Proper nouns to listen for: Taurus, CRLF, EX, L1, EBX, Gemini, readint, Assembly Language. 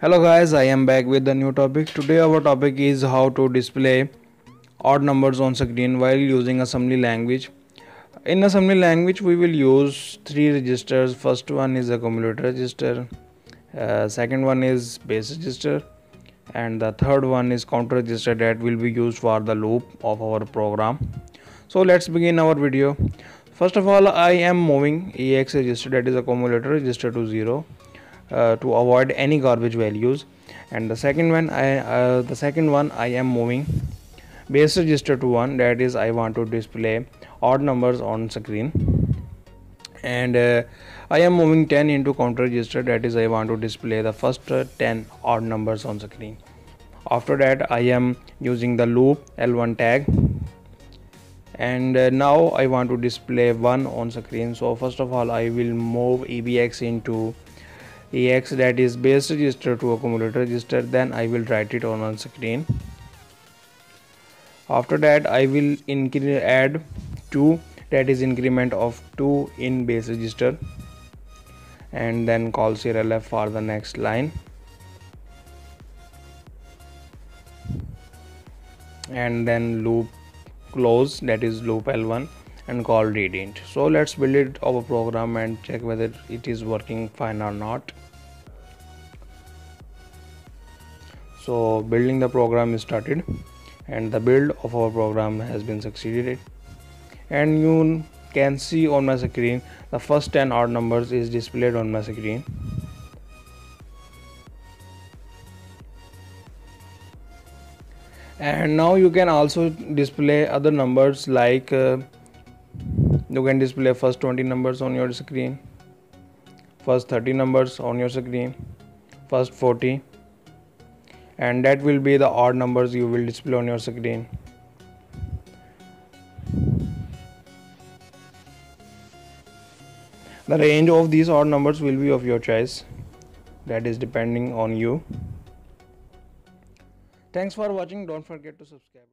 Hello guys, I am back with a new topic. Today our topic is how to display odd numbers on screen while using assembly language. In assembly language we will use three registers. First one is accumulator register, second one is base register, and the third one is counter register that will be used for the loop of our program. So let's begin our video. First of all, I am moving EX register, that is accumulator register, to 0 to avoid any garbage values, and the second one I am moving base register to 1, that is I want to display odd numbers on screen, and I am moving 10 into counter register, that is I want to display the first 10 odd numbers on screen. After that I am using the loop L1 tag, and now I want to display 1 on screen. So first of all I will move EBX into EX, that is base register to accumulator register, then I will write it on screen. After that I will add 2, that is increment of 2 in base register, and then call CRLF for the next line, and then loop close, that is loop L1, and call readint. So let's build it our program and check whether it is working fine or not. So building the program is started, and the build of our program has been succeeded, and you can see on my screen the first 10 odd numbers is displayed on my screen. And now you can also display other numbers, like you can display first 20 numbers on your screen, first 30 numbers on your screen, first 40, and that will be the odd numbers you will display on your screen. The range of these odd numbers will be of your choice, that is depending on you. Thanks for watching. Don't forget to subscribe.